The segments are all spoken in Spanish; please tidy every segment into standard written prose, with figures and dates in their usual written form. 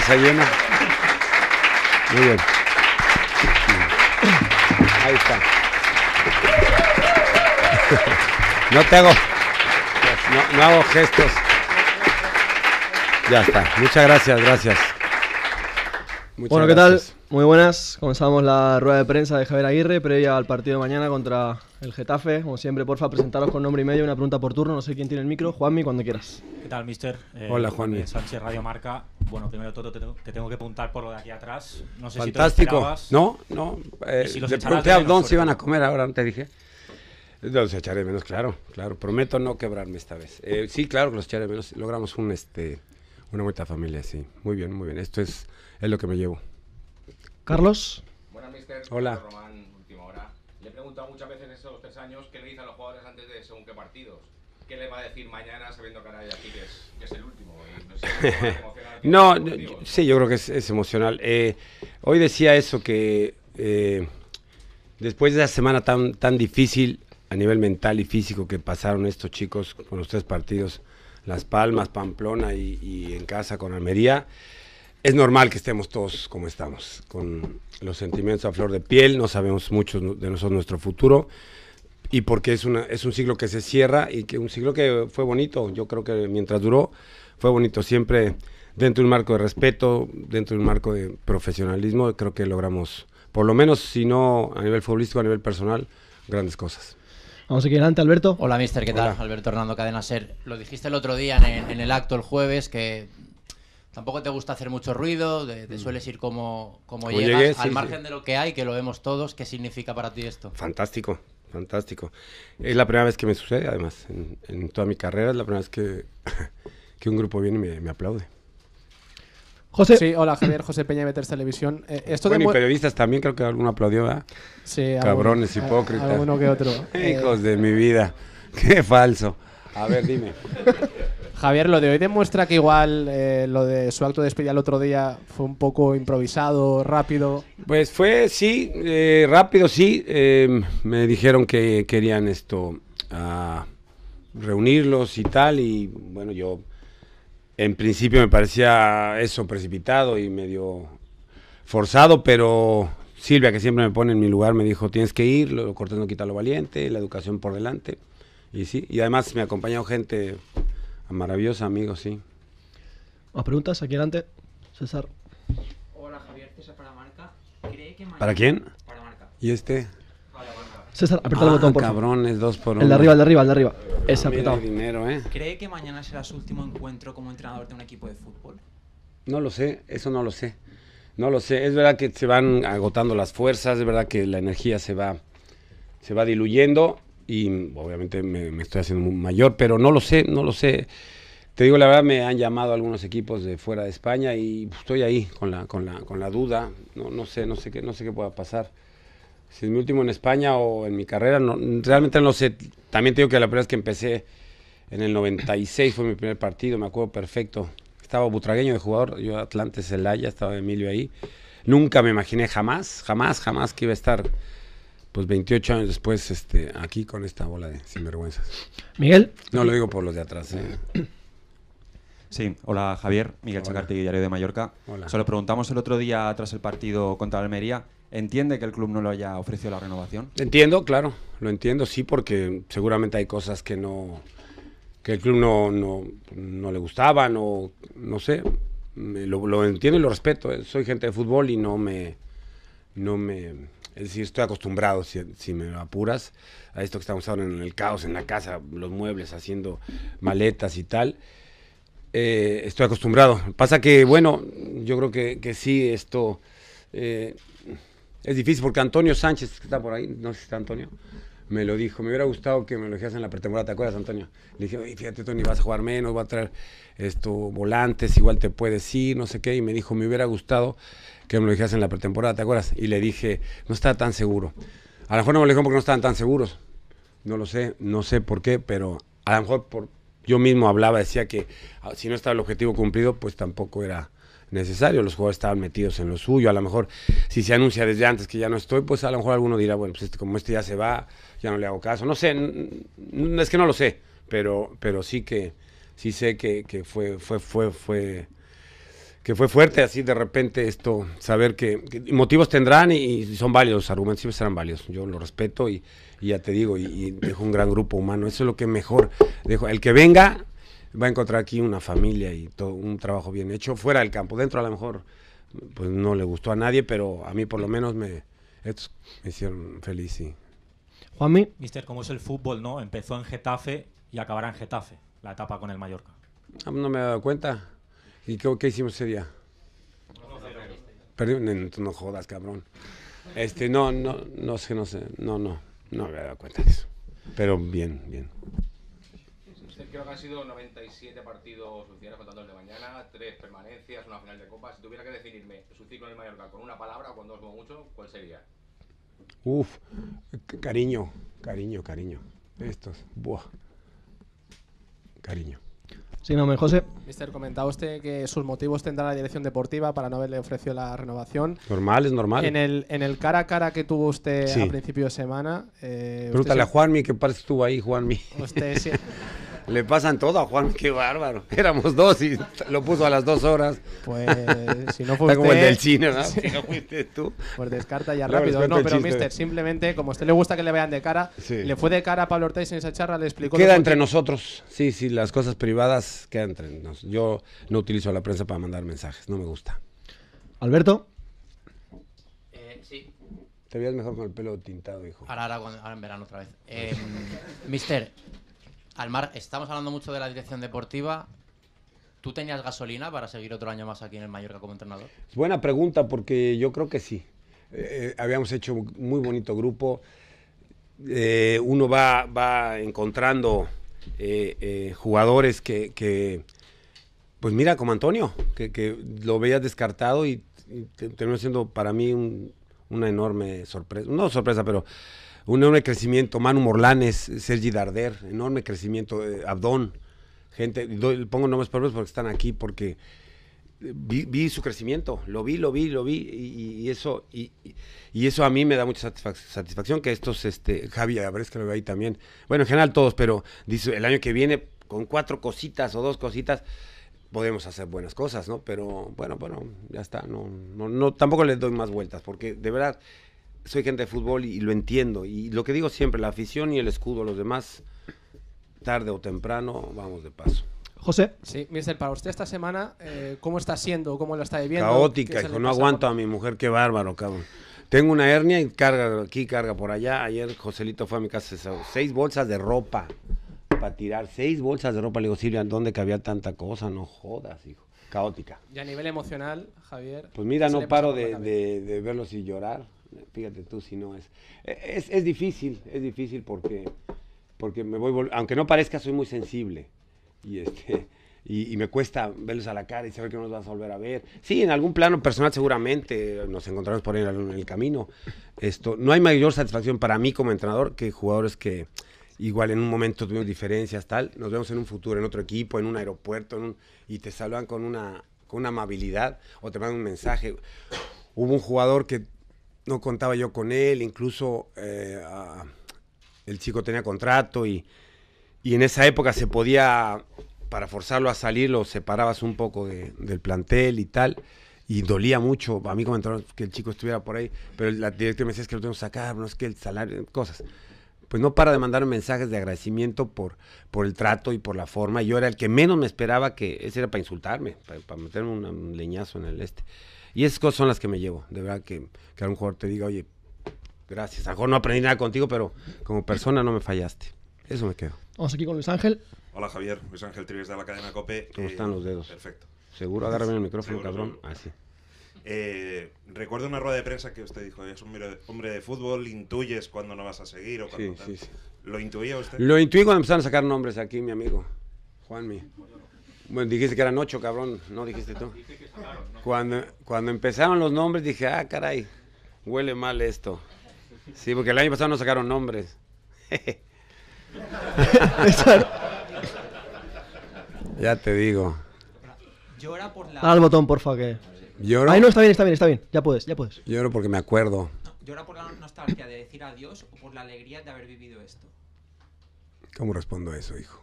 casa llena. Muy bien. Ahí está. No hago gestos. Ya está. Muchas gracias, gracias. Bueno, ¿qué tal? Muy buenas. Comenzamos la rueda de prensa de Javier Aguirre, previa al partido de mañana contra el Getafe. Como siempre, porfa, presentaros con nombre y medio, una pregunta por turno. No sé quién tiene el micro. Juanmi, cuando quieras. ¿Qué tal, mister? Hola, Juanmi. Sánchez Radio Marca. Bueno, primero todo te tengo que preguntar por lo de aquí atrás. No sé si te lo esperabas. No. Si los le pregunté a Abdón si iban a comer ahora, no te dije. Los echaré menos, claro. Prometo no quebrarme esta vez. Sí, claro que los echaré menos. Logramos una bonita familia, sí. Muy bien. Esto es lo que me llevo. Carlos. Buenas, mister. Hola. Román, última hora. Le he preguntado muchas veces en esos 3 años qué le dicen a los jugadores antes de según qué partidos. ¿Qué le va a decir mañana sabiendo que ahora hay aquí que es el último? No sé, sí, yo creo que es emocional. Hoy decía eso, que después de esa semana tan difícil a nivel mental y físico que pasaron estos chicos con los 3 partidos, Las Palmas, Pamplona y en casa con Almería, es normal que estemos todos como estamos, con los sentimientos a flor de piel. No sabemos mucho de nosotros, nuestro futuro, y porque es un ciclo que se cierra, y que un ciclo que fue bonito. Yo creo que mientras duró fue bonito, siempre dentro de un marco de respeto, dentro de un marco de profesionalismo. Creo que logramos, por lo menos si no a nivel futbolístico, a nivel personal, grandes cosas. Vamos aquí adelante, Alberto. Hola, mister, ¿qué tal? Alberto Hernando Cadena Ser. Lo dijiste el otro día en el acto el jueves, que tampoco te gusta hacer mucho ruido, te sueles ir como llegas, al margen de lo que hay, que lo vemos todos. ¿Qué significa para ti esto? Fantástico. Es la primera vez que me sucede, además, en toda mi carrera. Es la primera vez que un grupo viene y me aplaude. José. Sí, hola, Javier. José Peña de Véter, Televisión. Y periodistas también, creo que alguno aplaudió, ¿verdad? Sí. Cabrones, hipócritas. Alguno que otro. Hijos de mi vida. Qué falso. A ver, dime. Javier, lo de hoy demuestra que igual lo de su acto de despedida el otro día fue un poco improvisado, rápido. Pues fue, sí, rápido, sí. Me dijeron que querían reunirlos y tal, y bueno, yo en principio me parecía eso, precipitado y medio forzado, pero Silvia, que siempre me pone en mi lugar, me dijo: tienes que ir, lo cortés no quita lo valiente, la educación por delante, y sí. Y además me acompañó gente maravillosa, amigo, sí. ¿Más preguntas? Aquí adelante, César. Hola, Javier, César para Marca. ¿Cree que mañana... ¿Para quién? Para Marca. ¿Y este? Para Marca. César, aprieta el botón, por favor. Cabrones, 2 por 1. El de arriba. Ese apretado. Dinero, ¿eh? ¿Cree que mañana será su último encuentro como entrenador de un equipo de fútbol? No lo sé, eso no lo sé. Es verdad que se van agotando las fuerzas, es verdad que la energía se va diluyendo. Y obviamente me estoy haciendo muy mayor, pero no lo sé. Te digo la verdad, me han llamado algunos equipos de fuera de España y estoy ahí con la duda. No sé qué pueda pasar. Si es mi último en España o en mi carrera, realmente no lo sé. También te digo que la primera vez que empecé en el 96 fue mi primer partido, me acuerdo perfecto. Estaba Butragueño de jugador, yo Atlante Celaya, estaba Emilio ahí. Nunca me imaginé, jamás que iba a estar, pues 28 años después, aquí con esta bola de sinvergüenzas. Miguel. No lo digo por los de atrás. Sí, hola, Javier. Miguel Chacartegui, diario de Mallorca. Hola. Se lo preguntamos el otro día tras el partido contra Almería. ¿Entiende que el club no lo haya ofrecido la renovación? Entiendo, claro. Lo entiendo, sí, porque seguramente hay cosas que el club no le gustaban, o no sé. Lo entiendo y lo respeto. Soy gente de fútbol y es decir, estoy acostumbrado, si me apuras, a esto que estamos ahora en el caos, en la casa, los muebles, haciendo maletas y tal. Estoy acostumbrado. Pasa que, bueno, yo creo que sí, esto es difícil, porque Antonio Sánchez, que está por ahí, no sé si está Antonio, me lo dijo. Me hubiera gustado que me lo dijeras en la pretemporada, ¿te acuerdas, Antonio? Le dije: oye, fíjate, Tony, vas a jugar menos, va a traer volantes, igual te puedes ir, no sé qué. Y me dijo: me hubiera gustado que me lo dijeras en la pretemporada, ¿te acuerdas? Y le dije: no estaba tan seguro. A lo mejor no me lo dijeron porque no estaban tan seguros. No lo sé, no sé por qué, pero a lo mejor yo mismo hablaba, decía que si no estaba el objetivo cumplido, pues tampoco era necesario. Los jugadores estaban metidos en lo suyo. A lo mejor si se anuncia desde antes que ya no estoy, pues a lo mejor alguno dirá: bueno, pues como ya se va, ya no le hago caso. No sé, es que no lo sé, pero sí sé que fue que fue fuerte así de repente esto, saber que motivos tendrán y son válidos, los argumentos siempre serán válidos, yo lo respeto y ya te digo, y dejo un gran grupo humano, eso es lo que mejor dejo, el que venga va a encontrar aquí una familia y todo un trabajo bien hecho, fuera del campo, dentro a lo mejor pues no le gustó a nadie, pero a mí por lo menos me hicieron feliz. Y... Juanmi. Mister, ¿cómo es el fútbol, no? Empezó en Getafe y acabará en Getafe, la etapa con el Mallorca. No me he dado cuenta. ¿Y qué hicimos ese día? Perdón, no jodas, cabrón. No me he dado cuenta de eso. Pero bien, bien. Creo que han sido 97 partidos oficiales contando el de mañana, 3 permanencias, una final de copa. Si tuviera que definirme su ciclo en el Mallorca con una palabra o con dos como mucho, ¿cuál sería? Uf, cariño. Estos, buah. Cariño. Sí, no, José. Mister, comentaba usted que sus motivos tendrá la dirección deportiva para no haberle ofrecido la renovación. Normal, es normal. En el cara a cara que tuvo usted sí. A principio de semana... Pregúntale a Juanmi, que parece estuvo ahí, Juanmi. Usted sí. Le pasan todo a Juan, qué bárbaro. Éramos dos y lo puso a las 2 horas. Pues si no fue usted... como el del chino, ¿no? Si no fuiste tú. Pues descarta ya rápido. No, pero mister, simplemente, como a usted le gusta que le vean de cara, sí. Le fue de cara a Pablo Ortiz en esa charla, le explicó... Queda entre nosotros. Sí, las cosas privadas quedan entre nosotros. Yo no utilizo la prensa para mandar mensajes, no me gusta. ¿Alberto? Sí. Te veías mejor con el pelo tintado, hijo. Ahora en verano otra vez. Mister... estamos hablando mucho de la dirección deportiva. ¿Tú tenías gasolina para seguir otro año más aquí en el Mallorca como entrenador? Buena pregunta, porque yo creo que sí. Habíamos hecho un muy bonito grupo. Uno va encontrando jugadores que... Pues mira, como Antonio, que lo veías descartado y terminó siendo para mí una enorme sorpresa. No sorpresa, pero... un enorme crecimiento, Manu Morlanes, Sergi Darder, enorme crecimiento, Abdón, gente, pongo nombres propios porque están aquí, porque vi su crecimiento, lo vi, y eso a mí me da mucha satisfacción, que estos, Javi, a ver, es que lo veo ahí también, bueno, en general todos, pero dice, el año que viene, con 4 cositas o 2 cositas, podemos hacer buenas cosas, ¿no? Pero, bueno, ya está, no, tampoco les doy más vueltas, porque de verdad, soy gente de fútbol y lo entiendo. Y lo que digo siempre, la afición y el escudo, los demás, tarde o temprano, vamos de paso. José. Sí, mister, para usted esta semana, ¿cómo está siendo? ¿Cómo lo está viviendo? Caótica, hijo, no aguanto a mi mujer, qué bárbaro, cabrón. Tengo una hernia y carga aquí, carga por allá. Ayer Joselito fue a mi casa, 6 bolsas de ropa para tirar, 6 bolsas de ropa. Le digo, Silvia, ¿dónde cabía tanta cosa? No jodas, hijo. Caótica. Y a nivel emocional, Javier. Pues mira, no paro de verlos y llorar. Fíjate tú, si no es difícil, porque me voy, aunque no parezca, soy muy sensible y me cuesta verlos a la cara y saber que no nos vas a volver a ver. Sí, en algún plano personal seguramente nos encontramos por ahí en el camino. No hay mayor satisfacción para mí como entrenador que jugadores que igual en un momento tuvimos diferencias, tal, nos vemos en un futuro, en otro equipo, en un aeropuerto, y te saludan con una amabilidad o te mandan un mensaje. Hubo un jugador que no contaba yo con él, incluso el chico tenía contrato y en esa época se podía, para forzarlo a salir, lo separabas un poco del plantel y tal, y dolía mucho, a mí comentaron que el chico estuviera por ahí, pero la directora me decía, es que lo tengo que sacar, no es que el salario, cosas. Pues no para de mandar mensajes de agradecimiento por el trato y por la forma, yo era el que menos me esperaba, que ese era para insultarme, para meterme un leñazo en el este. Y esas cosas son las que me llevo, de verdad, que a un jugador te diga, oye, gracias, a lo mejor no aprendí nada contigo, pero como persona no me fallaste. Eso me quedo. Vamos aquí con Luis Ángel. Hola, Javier. Luis Ángel Trivés de la Academia COPE. ¿Cómo están los dedos? Perfecto. Seguro, agárrame el micrófono, seguro, cabrón. Seguro. Así. Recuerdo una rueda de prensa que usted dijo, es un hombre de fútbol, intuyes cuando no vas a seguir o cuando tal. Sí. ¿Lo intuía usted? Lo intuí cuando empezaron a sacar nombres aquí, mi amigo, Juanmi. Bueno, dijiste que eran 8, cabrón, ¿no dijiste tú? Cuando empezaron los nombres dije, ah, caray, huele mal esto. Sí, porque el año pasado no sacaron nombres. Ya te digo. Llora por la... Al botón, porfa, que... ¿Lloro? Ay, no, está bien, ya puedes. Lloro porque me acuerdo. No, ¿llora por la nostalgia de decir adiós o por la alegría de haber vivido esto? ¿Cómo respondo a eso, hijo?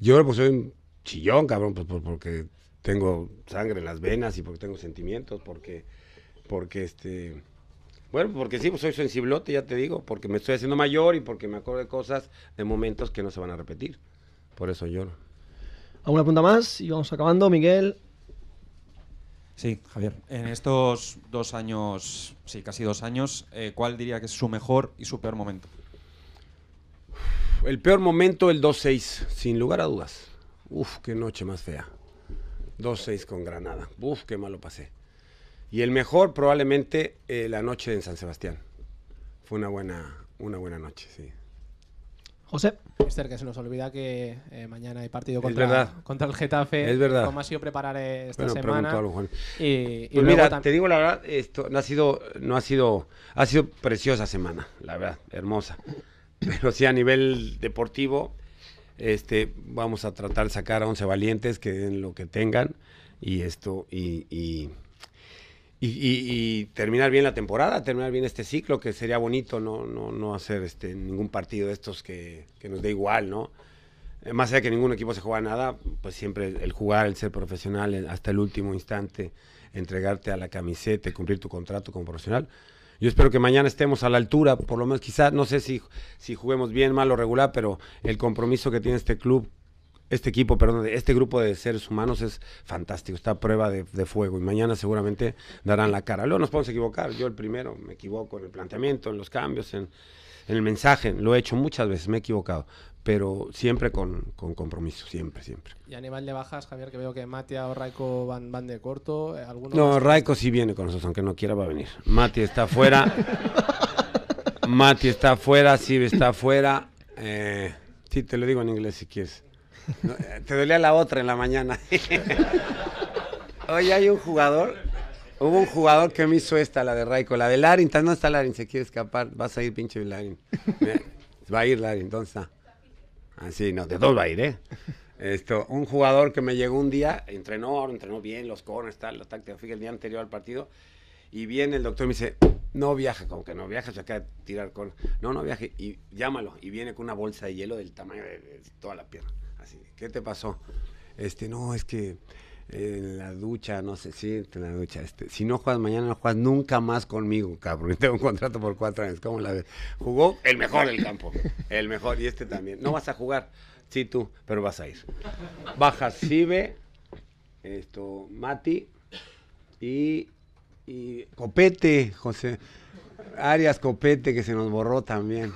Yo pues soy un chillón, cabrón, pues porque tengo sangre en las venas y porque tengo sentimientos, bueno, porque sí, pues soy sensiblote, ya te digo, porque me estoy haciendo mayor y porque me acuerdo de cosas, de momentos que no se van a repetir. Por eso lloro. A una punta más y vamos acabando, Miguel. Sí, Javier. En estos 2 años, sí, casi 2 años, ¿cuál diría que es su mejor y su peor momento? El peor momento, el 2-6, sin lugar a dudas. Uf, qué noche más fea. 2-6 con Granada. Uf, qué malo pasé. Y el mejor, probablemente, la noche en San Sebastián. Fue una buena noche, sí. José. Esther, que se nos olvida que mañana hay partido contra el Getafe. Es verdad. ¿Cómo ha sido preparar esta semana? Pregunto a Juan. Y pues mira, te digo la verdad, esto ha sido preciosa semana, la verdad, hermosa. Pero sí, a nivel deportivo, vamos a tratar de sacar a 11 valientes que den lo que tengan y terminar bien la temporada, terminar bien este ciclo, que sería bonito no hacer ningún partido de estos que nos dé igual, ¿no? Más allá de que ningún equipo se juega nada, pues siempre el jugar, el ser profesional, hasta el último instante, entregarte a la camiseta, cumplir tu contrato como profesional. Yo espero que mañana estemos a la altura, por lo menos quizás, no sé si juguemos bien, mal o regular, pero el compromiso que tiene este grupo de seres humanos es fantástico, está a prueba de fuego y mañana seguramente darán la cara. Luego nos podemos equivocar, yo el primero me equivoco en el planteamiento, en los cambios, en el mensaje, lo he hecho muchas veces, me he equivocado, pero siempre con compromiso, siempre, siempre. Y a nivel de bajas, Javier, que veo que Matia o Raico van de corto. No, Raico sí viene con nosotros, aunque no quiera va a venir. Matia está fuera, Matia está fuera, Silvia está fuera, sí, te lo digo en inglés si quieres. No, te dolía la otra en la mañana. Oye, hubo un jugador que me hizo la de Raico, la de Larin, no está Larin, se quiere escapar, vas a ir pinche Larin. Va a ir Larin, ¿dónde está? Así, no, de dos va a ir, ¿eh? Un jugador que me llegó un día, entrenó bien, los corners, tal, la táctica, fui el día anterior al partido, y viene el doctor y me dice, no viaja, como que no viaja, se acaba de tirar con... No viaje, y llámalo, y viene con una bolsa de hielo del tamaño de toda la pierna. Así, ¿qué te pasó? No, es que en la ducha, no sé, sí, en la ducha, si no juegas mañana, no juegas nunca más conmigo, cabrón, tengo un contrato por 4 años, ¿cómo la ves? Jugó el mejor del campo, el mejor, y también, no vas a jugar, sí tú, pero vas a ir. Baja Sibe, Mati, y Copete, José, Arias Copete, que se nos borró también,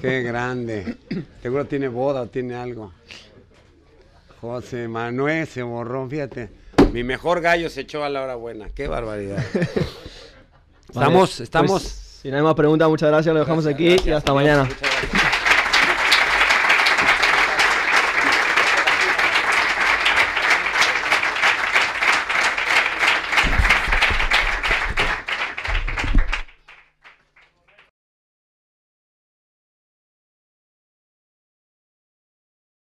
qué grande, seguro tiene boda o tiene algo. José Manuel se borró, fíjate. Mi mejor gallo se echó a la hora buena. ¡Qué barbaridad! Estamos. Pues, si no hay más preguntas, muchas gracias. Lo dejamos aquí y hasta mañana.